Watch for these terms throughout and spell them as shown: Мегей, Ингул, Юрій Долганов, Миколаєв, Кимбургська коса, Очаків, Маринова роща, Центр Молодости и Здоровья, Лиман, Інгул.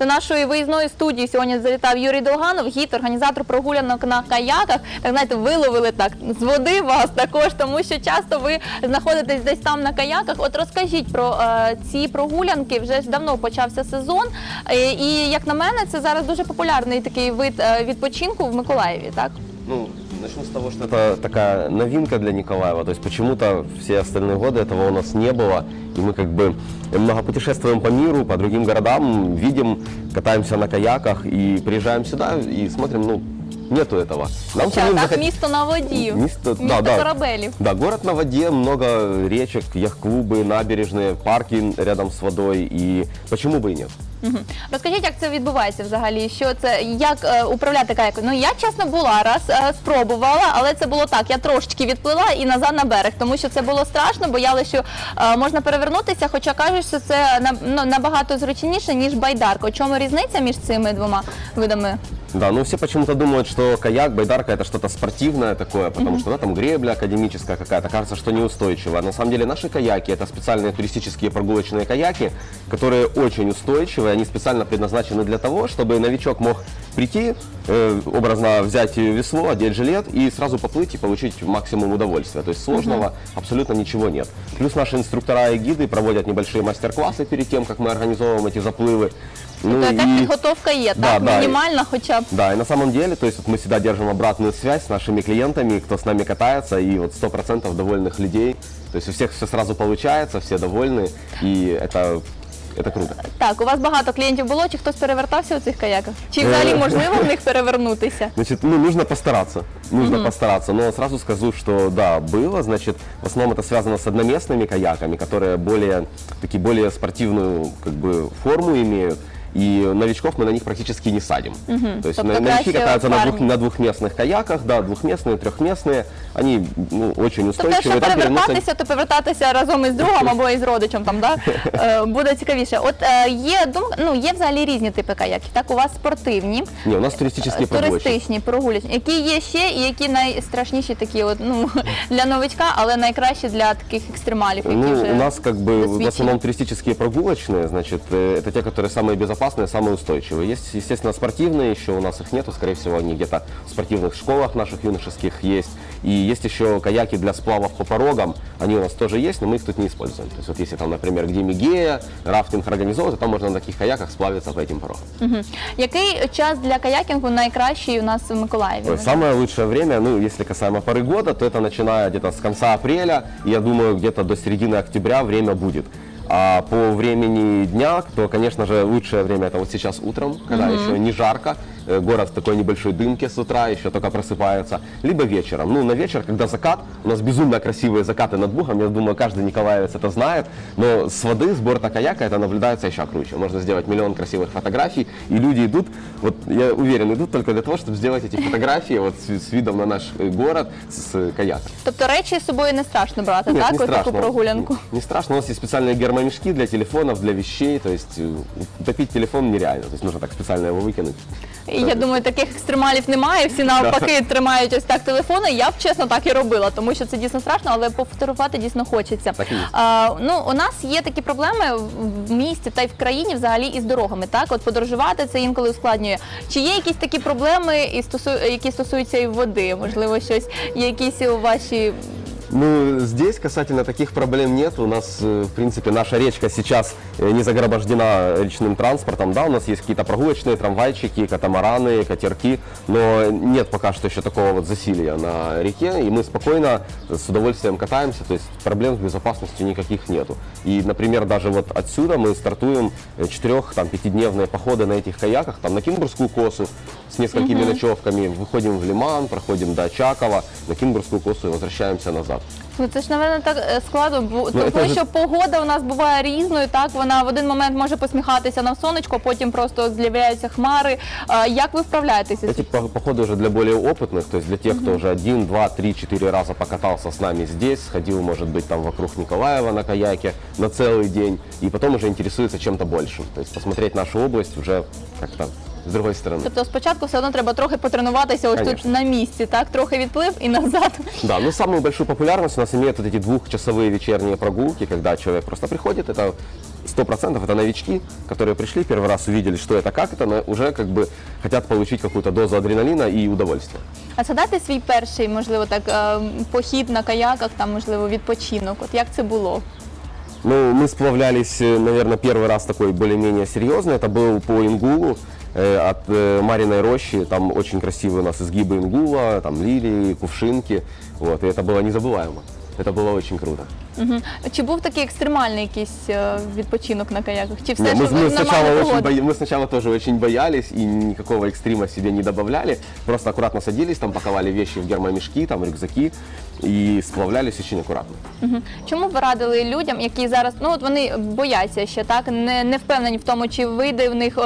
До нашої виїзної студії сьогодні залітав Юрій Долганов, гід, організатор прогулянок на каяках. Так, знаєте, виловили так з води вас також, тому що часто ви знаходитесь десь там на каяках. От розкажіть про ці прогулянки, вже ж давно почався сезон. І, як на мене, це зараз дуже популярний такий вид відпочинку в Миколаєві, так? Ну, начну с того, что это такая новинка для Николаева, то есть почему-то все остальные годы этого у нас не было, и мы как бы много путешествуем по миру, по другим городам, видим, катаемся на каяках и приезжаем сюда и смотрим, ну, нету этого. Нам самим так, место на воде, место корабелев. Да, город на воде, много речек, яхт-клубы, набережные, парки рядом с водой, и почему бы и нет. Розкажіть, як це відбувається взагалі, що це, як управляти каяком? Ну, я, чесно, була раз, спробувала, але це було так, я трошечки відплила і назад на берег, тому що це було страшно, боялася, що можна перевернутися, хоча кажуть, що це набагато зручніше, ніж байдарка. У чому різниця між цими двома видами? Да, ну все почему-то думают, что каяк, байдарка это что-то спортивное такое, потому что, да, там гребля академическая какая-то, кажется, что неустойчивая. На самом деле наши каяки это специальные туристические прогулочные каяки, которые очень устойчивые, они специально предназначены для того, чтобы новичок мог прийти, образно взять весло, одеть жилет и сразу поплыть и получить максимум удовольствия. То есть сложного абсолютно ничего нет. Плюс наши инструктора и гиды проводят небольшие мастер-классы перед тем, как мы организовываем эти заплывы. Ну, то есть подготовка есть, да, так? Да, минимально и, хотя бы. Да, и на самом деле, то есть вот мы всегда держим обратную связь с нашими клиентами, кто с нами катается, и вот 100% довольных людей. То есть у всех все сразу получается, все довольны, и это круто. Так, у вас багато клиентов было, чи хтось перевертався у цих каяках? Чи взагалі можливо в них перевернутися? Значит, ну, нужно постараться, но сразу скажу, что да, было, значит, в основном это связано с одноместными каяками, которые более спортивную, как бы, форму имеют. И новичков мы на них практически не садим. То есть новички катаются на двухместных каяках, да, двухместные, трехместные, они, ну, очень устойчивые. Тобто, то повертатися разом із другом або із родичем, там, да? Буде цікавіше. От є взагалі різні типи каяків, так? У вас спортивні. Ні, у нас туристичні прогулочні. Туристичні прогулочні, які є ще і які найстрашніші такі, от, ну, для новичка, але найкращі для таких екстремалів, які вже досвідчені. Ну, у нас, как бы, в основном туристичні прогулочні, значить, це ті, які самі безпечні, самые устойчивые. Есть, естественно, спортивные, еще у нас их нету, скорее всего, они где-то в спортивных школах наших юношеских есть. И есть еще каяки для сплавов по порогам, они у нас тоже есть, но мы их тут не используем. То есть вот если там, например, где Мегея, рафтинг организовывают, то там можно на таких каяках сплавиться по этим порогам. Який час для каякинга наикращий у нас в Миколаеве? Самое лучшее время, ну, если касаемо поры года, то это начиная где-то с конца апреля, и я думаю, где-то до середины октября время будет. А по времени дня, то, конечно же, лучшее время это вот сейчас утром, когда еще не жарко, город в такой небольшой дымке с утра, еще только просыпается, либо вечером. Ну, на вечер, когда закат, у нас безумно красивые закаты над Бухом, я думаю, каждый николаевец это знает, но с воды, с борта каяка это наблюдается еще круче. Можно сделать миллион красивых фотографий, и люди идут, вот я уверен, идут только для того, чтобы сделать эти фотографии вот с видом на наш город с каяком. Тобто речи с собой не страшно брать, так? Не страшно. Таку прогулянку? Не страшно, у нас есть специальные гермомешки для телефонов, для вещей, то есть утопить телефон нереально, то есть нужно так специально его выкинуть. Я думаю, таких екстремалів немає, всі навпаки тримають ось так телефони, я б, чесно, так і робила, тому що це дійсно страшно, але пофотографувати дійсно хочеться. У нас є такі проблеми в місті та й в країні взагалі із дорогами, так? От подорожувати це інколи ускладнює. Чи є якісь такі проблеми, які стосуються і води? Можливо, щось, якісь у вашій... Ну, здесь касательно таких проблем нет. У нас, в принципе, наша речка сейчас не загромождена речным транспортом. Да, у нас есть какие-то прогулочные трамвайчики, катамараны, катерки, но нет пока что еще такого вот засилья на реке. И мы спокойно, с удовольствием катаемся, то есть проблем с безопасностью никаких нету. И, например, даже вот отсюда мы стартуем 4-5-дневные походы на этих каяках, там на Кимбургскую косу с несколькими ночевками, выходим в Лиман, проходим до Очакова, на Кимбургскую косу и возвращаемся назад. Ну, це ж, мабуть, так складно, тому що погода у нас буває різною, так, вона в один момент може посміхатися на сонечко, потім просто з'являються хмари. Як ви вправляєтеся? Ці походи вже для більш опитних, тобто для тих, хто вже 1, 2, 3, 4 рази покатався з нами тут, сходив, може бути, там, вокруг Миколаєва на каяке на цілий день, і потім вже інтересується чим-то більшим. Тобто, посмотреть нашу область вже як-то з другої сторони. Тобто спочатку все одно треба трохи потренуватися ось тут на месте, так? Трохи відплив и назад. Да, ну самую большую популярность у нас имеют вот эти двухчасовые вечерние прогулки, когда человек просто приходит, это 100% это новички, которые пришли, первый раз увидели, что это, как это, но уже как бы хотят получить какую-то дозу адреналина и удовольствия. А згадайте свій перший, можливо, так, похід на каяках, там, можливо, відпочинок, от як це було? Ну, мы сплавлялись, наверное, первый раз такой более-менее серьезный, это был по Ингулу, от Мариной рощи, там очень красивые у нас изгибы Ингула, там лилии, кувшинки, вот, и это было незабываемо, это было очень круто. Угу. Чи був такий екстремальний якийсь відпочинок на каяках? Чи все, не, мы сначала тоже очень боялись и никакого экстрима себе не добавляли. Просто аккуратно садились, там паковали вещи в гермомешки, там рюкзаки и сплавлялись очень аккуратно. Угу. Чому ви радили людям, які зараз, ну от вони бояться ще, так, не впевнені в тому, чи вийде в них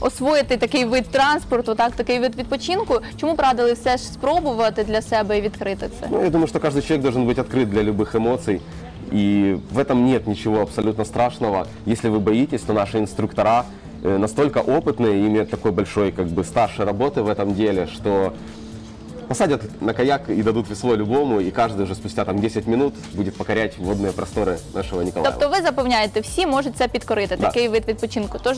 освоїти такий вид транспорту, так, такий вид відпочинку, чому б радили все ж спробувати для себе і відкрити це? Ну, я думаю, що кожен чоловік должен бути відкрит для любых емоцій. И в этом нет ничего абсолютно страшного. Если вы боитесь, то наши инструктора настолько опытные и имеют такой большой, как бы, стаж работы в этом деле, что посадят на каяк и дадут весло любому, и каждый уже спустя там 10 минут будет покорять водные просторы нашего Миколаєва. Тобто ви запевняєте, всі можуть це підкорити, такий вид відпочинку. Тож,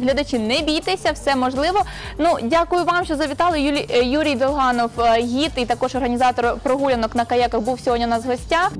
глядачі, не бійтеся, все можливо. Ну, дякую вам, що завітали. Юрій Долганов, гід і також організатор прогулянок на каяках, був сьогодні у нас в гостях.